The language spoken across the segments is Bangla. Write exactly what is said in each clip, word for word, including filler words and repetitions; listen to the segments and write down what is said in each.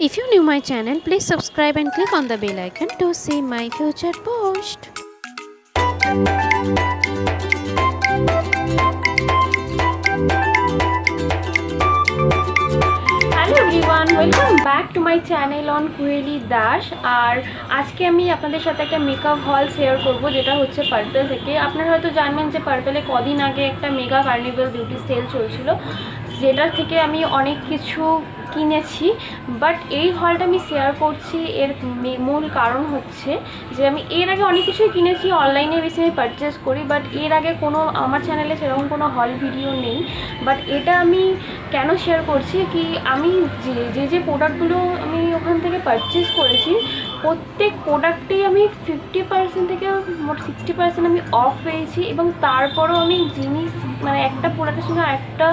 If you new my channel, please subscribe and click on the bell icon to see my future post. Hello everyone, welcome back to my channel on Kuheli Das. और आज के अमी अपने साथ एक मेकअप हॉल शेयर करबो जेटा होच्छे Purplle থেকে। আপনারা হয়তো জানবেন যে Purplle কদিন আগে একটা মেগা কার্নিভাল বিউটি সেল চলছিল, যেটার থেকে আমি অনেক কিছু কিনেছি। বাট এই হলটা আমি শেয়ার করছি এর মূল কারণ হচ্ছে যে আমি এর আগে অনেক কিছুই কিনেছি, অনলাইনে বেশি আমি পারচেস করি। বাট এর আগে কোনো আমার চ্যানেলে সেরকম কোনো হল ভিডিও নেই। বাট এটা আমি কেন শেয়ার করছি কি আমি যে যে যে প্রোডাক্টগুলো আমি ওখান থেকে পারচেস করেছি প্রত্যেক প্রোডাক্টেই আমি ফিফটি পার্সেন্ট থেকে মোট সিক্সটি পার্সেন্ট আমি অফ পেয়েছি, এবং তারপরও আমি জিনিস মানে একটা প্রোডাক্টের সঙ্গে একটা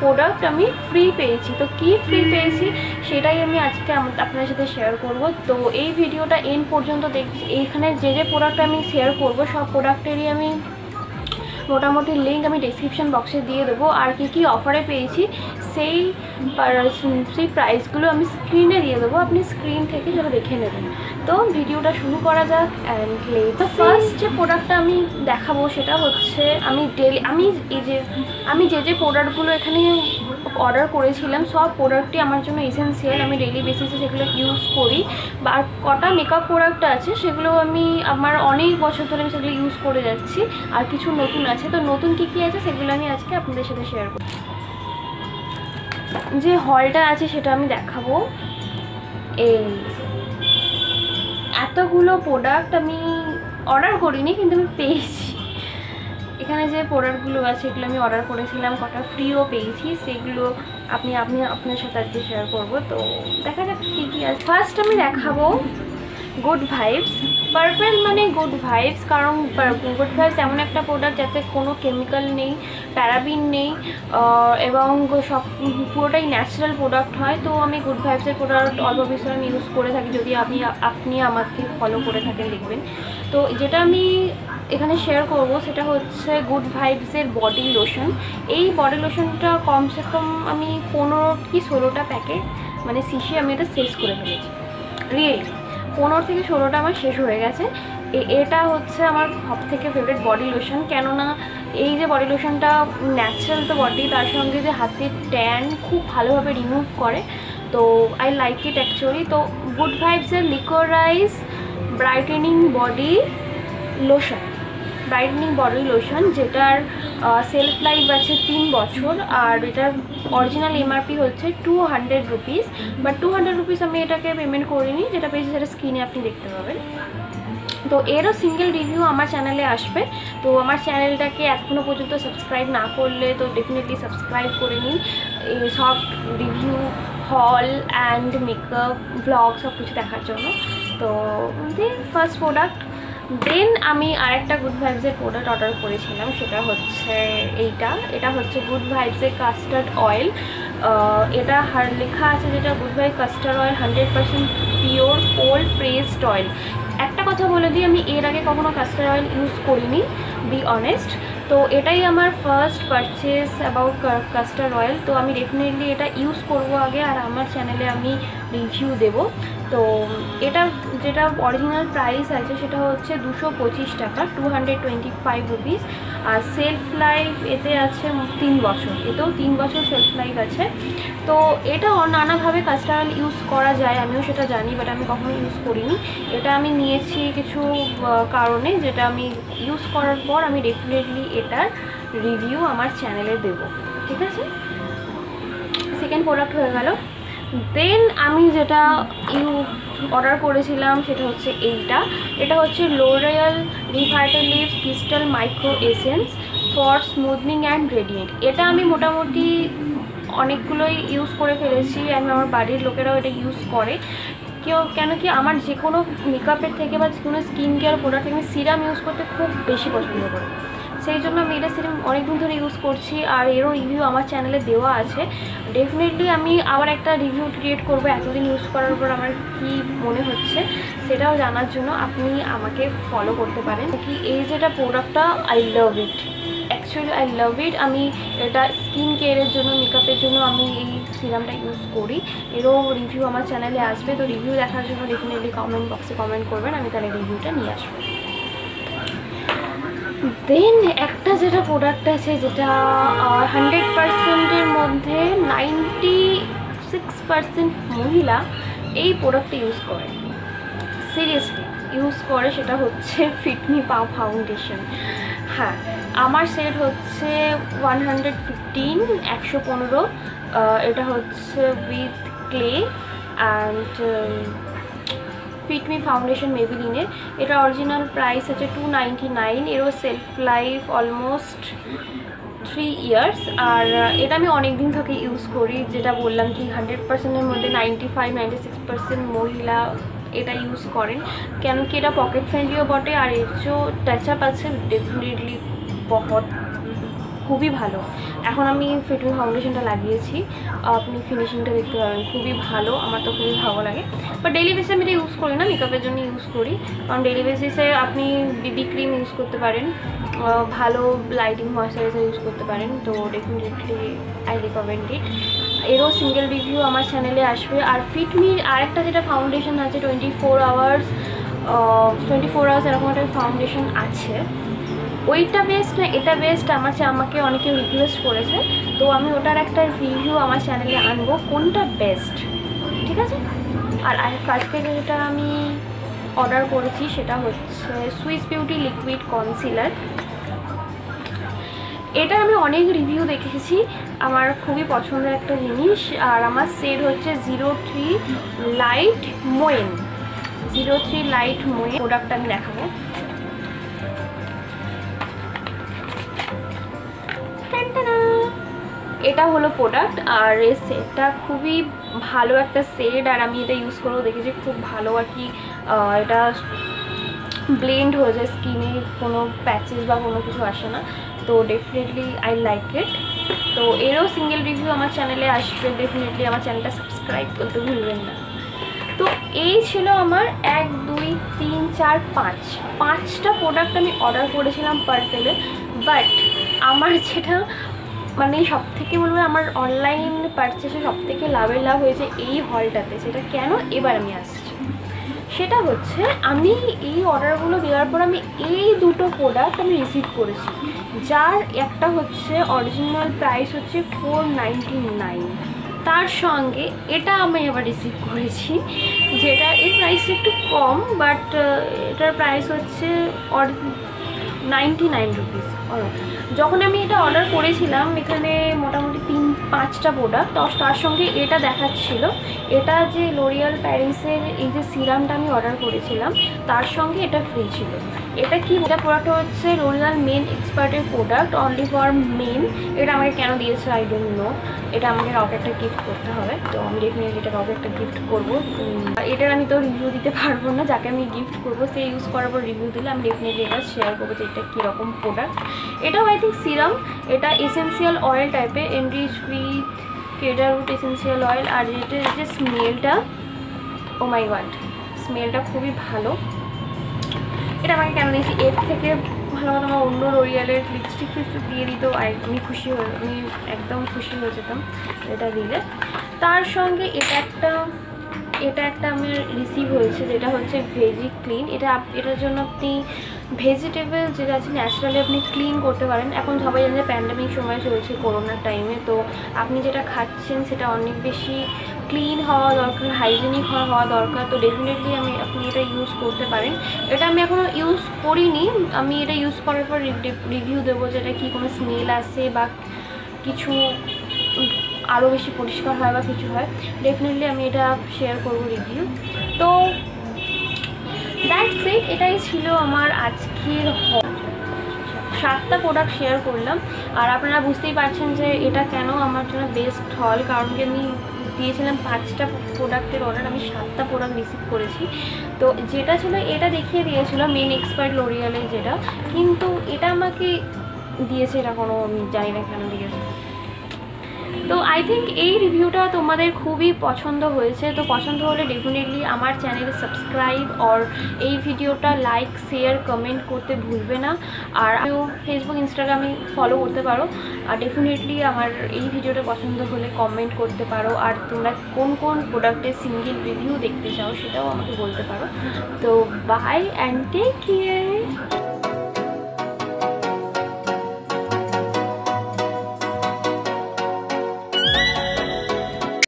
প্রোডাক্ট আমি ফ্রি পেয়েছি। তো কী ফ্রি পেয়েছি সেটাই আমি আজকে আপনাদের সাথে শেয়ার করব। তো এই ভিডিওটা এন্ড পর্যন্ত দেখছি। এইখানে যে যে প্রোডাক্ট আমি শেয়ার করব সব প্রোডাক্টেরই আমি মোটামুটি লিঙ্ক আমি ডেসক্রিপশন বক্সে দিয়ে দেবো। আর কী কী অফারে পেয়েছি সেই সেই প্রাইসগুলো আমি স্ক্রিনে দিয়ে দেবো, আপনি স্ক্রিন থেকে সেটা দেখে নেবেন। তো ভিডিওটা শুরু করা যাক। অ্যান্ড তো ফার্স্ট যে প্রোডাক্টটা আমি দেখাবো সেটা হচ্ছে আমি ডেলি আমি এই যে আমি যে যে প্রোডাক্টগুলো এখানে অর্ডার করেছিলাম সব প্রোডাক্টই আমার জন্য এসেন্সিয়াল, আমি ডেইলি বেসিসে সেগুলো ইউজ করি। বা কটা মেকআপ প্রোডাক্ট আছে সেগুলো আমি আমার অনেক বছর ধরে আমি সেগুলো ইউজ করে যাচ্ছি, আর কিছু নতুন আছে। তো নতুন কী কী আছে সেগুলো আমি আজকে আপনাদের সাথে শেয়ার করব। যে হলটা আছে সেটা আমি দেখাবো। এই এতগুলো প্রোডাক্ট আমি অর্ডার করিনি কিন্তু আমি পেয়েছি। এখানে যে প্রোডাক্টগুলো আছে এগুলো আমি অর্ডার করেছিলাম, কটা ফ্রিও পেয়েছি, সেগুলো আপনি আপনি আপনার সাথে আজকে শেয়ার করবো। তো দেখা যাক কী কী আছে। ফার্স্ট আমি দেখাবো গুড ভাইবস। Purplle মানে গুড ভাইবস, কারণ গুড ভাইবস এমন একটা প্রোডাক্ট যাতে কোনো কেমিক্যাল নেই, প্যারাবিন নেই, এবং সব পুরোটাই ন্যাচারাল প্রোডাক্ট হয়। তো আমি গুড ভাইবসের প্রোডাক্ট অল্প বিষয় আমি ইউজ করে থাকি, যদি আপনি আপনি আমাকে ফলো করে থাকেন দেখবেন। তো যেটা আমি এখানে শেয়ার করব সেটা হচ্ছে গুড ভাইবসের বডি লোশন। এই বডি লোশনটা কমসে কম আমি পনেরো কি ষোলোটা প্যাকেট মানে শিশি আমি এটা শেষ করে ফেলেছি। রিয়েলি পনেরো থেকে ষোলোটা আমার শেষ হয়ে গেছে। এটা হচ্ছে আমার সব থেকে ফেভারিট বডি লোশন, কেননা এই যে বডি লোশনটা ন্যাচারাল তো বডি, তার সঙ্গে যে হাতের ট্যান খুব ভালোভাবে রিমুভ করে। তো আই লাইক ইট অ্যাকচুয়ালি। তো গুড ভাইবসের লিকোরাইজ brightening body lotion brightening body lotion যেটার সেলফ লাইফ আছে তিন বছর, আর এটার অরিজিনাল এমআরপি হচ্ছে টু হান্ড্রেড রুপিস বা টু হান্ড্রেড রুপিস আমি এটাকে পেমেন্ট করিনি, যেটা পেয়েছি সেটা স্ক্রিনে আপনি দেখতে পাবেন। তো এরও সিঙ্গেল রিভিউ আমার চ্যানেলে আসবে। তো আমার চ্যানেলটাকে এখনও পর্যন্ত সাবস্ক্রাইব না করলে তো ডেফিনেটলি সাবস্ক্রাইব করে নিন। সব রিভিউ, হল অ্যান্ড মেকআপ, ব্লগ সব কিছু দেখার জন্য। তো ফার্স্ট প্রোডাক্ট। দেন আমি আরেকটা গুড ভাইবসের প্রোডাক্ট অর্ডার করেছিলাম, সেটা হচ্ছে এইটা। এটা হচ্ছে গুড ভাইবসের কাস্টার্ড অয়েল। এটা হার লেখা আছে যেটা good vibe castor oil hundred percent pure cold pressed oil. একটা কথা বলে দিই, আমি এর আগে কখনো কাস্টার্ড অয়েল ইউজ করিনি, বি অনেস্ট। তো এটাই আমার first purchase about castor oil. তো আমি ডেফিনেটলি এটা ইউজ করব আগে, আর আমার চ্যানেলে আমি রিভিউ দেব। তো এটা যেটা অরিজিনাল প্রাইস আছে সেটা হচ্ছে দুশো পঁচিশ টাকা two hundred twenty five rupees, আর সেলফ লাইফ এতে আছে তিন বছর এতেও তিন বছর সেলফ লাইফ আছে। তো এটা নানাভাবে কাস্টার্ড অয়েল ইউজ করা যায়, আমিও সেটা জানি, বাট আমি কখনো ইউজ করিনি। এটা আমি নিয়েছি কিছু কারণে, যেটা আমি ইউজ করার পর আমি ডেফিনেটলি এটার রিভিউ আমার চ্যানেলে দেব, ঠিক আছে। সেকেন্ড প্রোডাক্ট হয়ে গেল। দেন আমি যেটা ইউ অর্ডার করেছিলাম সেটা হচ্ছে এইটা। এটা হচ্ছে L'Oréal Revitalift Crystal Micro Essence for smoothening and gradient. এটা আমি মোটামুটি অনেকগুলোই ইউজ করে ফেলেছি, আমি আমার বাড়ির লোকেরাও এটা ইউজ করে। কেউ কেন কি আমার যে কোনো মেকআপের থেকে বা যে কোনো স্কিন কেয়ার প্রোডাক্ট থেকে আমি সিরাম ইউজ করতে খুব বেশি পছন্দ করি, সেই জন্য আমি এটা সিরাম অনেকদিন ধরে ইউজ করছি। আর এরও রিভিউ আমার চ্যানেলে দেওয়া আছে, ডেফিনেটলি আমি আবার একটা রিভিউ ক্রিয়েট করবো এতদিন ইউজ করার পর আমার কি মনে হচ্ছে সেটাও জানার জন্য আপনি আমাকে ফলো করতে পারেন। কি এই যেটা প্রোডাক্টটা I love it, actually I love it. आमी एटा स्किन केयर जोनो मेकअपर जोनो आमी सिरामटा यूज करी। एरो रिव्यू आमार चैनेले आसबे, तो रिव्यू देखार जोनो डेफिनेटली कमेंट बक्से कमेंट करबेन, आमी ताहले रिव्यूटा निये आसबो। देन एकटा जेटा प्रोडक्ट आछे जेटा हंड्रेड परसेंट एर मध्य नाइनटी सिक्स परसेंट महिला ये प्रोडक्ट यूज करे, सिरियसलि यूज करे, सेटा होच्छे फिट मी पा फाउंडेशन। हाँ, आमार सेट होच्छे वन फिफ्टीन वन फिफ्टीन এটা হচ্ছে with clay and fit me foundation মেবিলিনের। এটা অরিজিনাল প্রাইস হচ্ছে টু নাইনটি নাইন। এরও shelf life almost three years. আর এটা আমি অনেক দিন থেকে ইউজ করি, যেটা বললাম কি হান্ড্রেড পার্সেন্টের মধ্যে ninety five ninety six percent মহিলা এটা ইউজ করেন। কেন কি এটা পকেট ফ্রেন্ডলিও বটে, আর এর যে টাচ আপ আছে ডেফিনেটলি बहुत खूबी भलो। এখন আমি ফিট মি ফাউন্ডেশনটা লাগিয়েছি, আপনি ফিনিশিংটা দেখতে পাবেন, খুবই ভালো। আমার তো খুবই ভালো লাগে। বাট ডেইলি বেসে আমি এটা ইউজ করি না, মেকআপের জন্য ইউজ করি। কারণ ডেইলি বেসিসে আপনি বিবি ক্রিম ইউজ করতে পারেন, ভালো লাইটিং ময়েশ্চারাইজার ইউজ করতে পারেন। তো ডেফিনেটলি আই রেকমেন্ড ইট। এরও সিঙ্গেল রিভিউ আমার চ্যানেলে আসবে। আর ফিট মির আরেকটা যেটা ফাউন্ডেশন আছে twenty four hours twenty four hours এরকম একটা ফাউন্ডেশন আছে। ওইটা বেস্ট না এটা বেস্ট আমাকে আমাকে অনেকে রিকোয়েস্ট করেছে, তো আমি ওটার একটা রিভিউ আমার চ্যানেলে আনবো কোনটা বেস্ট, ঠিক আছে। আর আজকে যেটা আমি অর্ডার করেছি সেটা হচ্ছে সুইস বিউটি লিকুইড কনসিলার। এটা আমি অনেক রিভিউ দেখেছি, আমার খুবই পছন্দের একটা জিনিস। আর আমার সেট হচ্ছে zero three light moyen zero three light moyen প্রোডাক্টটা আমি দেখাবো। এটা হলো প্রোডাক্ট, আর এই সেটটা খুবই ভালো একটা সেট। আর আমি এটা ইউজ করেও দেখেছি, খুব ভালো আর কি। এটা ব্লেন্ড হয়ে যায় স্কিনে, কোনো প্যাচেস বা কোনো কিছু আসে না। তো ডেফিনেটলি আই লাইক ইট। তো এরও সিঙ্গেল রিভিউ আমার চ্যানেলে আসবে, ডেফিনেটলি আমার চ্যানেলটা সাবস্ক্রাইব করতে ভুলবেন না। তো এই ছিল আমার এক দুই তিন চার পাঁচ পাঁচটা প্রোডাক্ট আমি অর্ডার করেছিলাম পার্পলে। বাট আমার যেটা মানে সব থেকে বলবো আমার অনলাইন পারচেসে সব থেকে লাভের লাভ হয়েছে এই হলটাতে। সেটা কেন এবার আমি আসছি, সেটা হচ্ছে আমি এই অর্ডারগুলো দেওয়ার পর আমি এই দুটো প্রোডাক্ট আমি রিসিভ করেছি, যার একটা হচ্ছে অরিজিনাল প্রাইস হচ্ছে ফোর নাইনটি নাইন। তার সঙ্গে এটা আমি এবার রিসিভ করেছি, যেটা এর প্রাইস একটু কম, বাট এটার প্রাইস হচ্ছে নাইনটি নাইন রুপিস। যখন আমি এটা অর্ডার করেছিলাম এখানে মোটামুটি তিন পাঁচটা প্রোডাক্ট, তার সঙ্গে এটা দেখাচ্ছিল। এটা যে লোরিয়াল প্যারিসের এই যে সিরামটা আমি অর্ডার করেছিলাম তার সঙ্গে এটা ফ্রি ছিল। এটা কি এটা প্রোডাক্ট হচ্ছে লোরিয়াল মেন এক্সপার্টের প্রোডাক্ট, অনলি ফর মেন। এটা আমাকে কেন দিয়েছে আই ডোন্ট নো। এটা আমাকে কাউকে একটা গিফট করতে হবে, তো আমি ডেফিনেটলি এটা কাউকে একটা গিফট করবো। এটার আমি তো রিভিউ দিতে পারবো না, যাকে আমি গিফট করবো সে ইউজ করার পর রিভিউ দিলে আমি ডেফিনেটলি এটা শেয়ার করবো যে এটা কীরকম প্রোডাক্ট। এটাও আই থিঙ্ক সিরাম, এটা এসেন্সিয়াল অয়েল টাইপের, enrich with cedar root essential oil. আর এটার যে স্মেলটা, ও মাই গড, স্মেলটা খুবই ভালো। এটা আমাকে কেন দিয়েছি, এর থেকে ভালো ভালো আমার অন্য রোরিয়ালের লিপস্টিক কিছু দিয়ে দিত, আমি খুশি হয়ে আমি একদম খুশি হয়ে যেতাম এটা দিলে। তার সঙ্গে এটা একটা এটা একটা আমার রিসিভ হয়েছে, যেটা হচ্ছে ভেজি ক্লিন। এটা এটার জন্য আপনি ভেজিটেবল যেটা আছে ন্যাচারালি আপনি ক্লিন করতে পারেন। এখন সবাই জানে প্যান্ডেমিক সময় চলছে, করোনার টাইমে, তো আপনি যেটা খাচ্ছেন সেটা অনেক বেশি ক্লিন হওয়া দরকার, হাইজেনিক হওয়া দরকার। তো ডেফিনেটলি আমি আপনি এটা ইউজ করতে পারেন। এটা আমি এখনও ইউজ করিনি, আমি এটা ইউজ করার পর রিভিউ দেবো যে এটা কী কোনো স্মেল আসে বা কিছু আরও বেশি পরিষ্কার হয় বা কিছু হয়। ডেফিনেটলি আমি এটা শেয়ার করব রিভিউ। তো দ্যাটস ইট, এটাই ছিল আমার আজকের সাতটা প্রোডাক্ট শেয়ার করলাম। আর আপনারা বুঝতেই পারছেন যে এটা কেন আমার জন্য বেস্ট হল, কারণ কি আমি দিয়েছিলাম পাঁচটা প্রোডাক্টের অর্ডার, আমি সাতটা প্রোডাক্ট রিসিভ করেছি। তো যেটা ছিল এটা দেখিয়ে দিয়েছিল মেন এক্সপার্ট লোরিয়ালের যেটা, কিন্তু এটা আমাকে দিয়েছে, এটা কোনো আমি জানি না কেন দিয়েছে। तो आई थिंक এই রিভিউটা তোমাদের খুবই পছন্দ হয়েছে। তো পছন্দ হলে ডেফিনেটলি আমার চ্যানেলে সাবস্ক্রাইব আর এই ভিডিওটা লাইক শেয়ার কমেন্ট করতে ভুলবে না। আর ফেসবুক ইনস্টাগ্রামে ফলো করতে পারো। আর ডেফিনেটলি আমার এই ভিডিওটা পছন্দ হলে কমেন্ট করতে পারো। আর তোমরা কোন কোন প্রোডাক্টের সিঙ্গেল রিভিউ দেখতে চাও সেটাও আমাকে বলতে পারো। তো বাই অ্যান্ড টেক কেয়ার।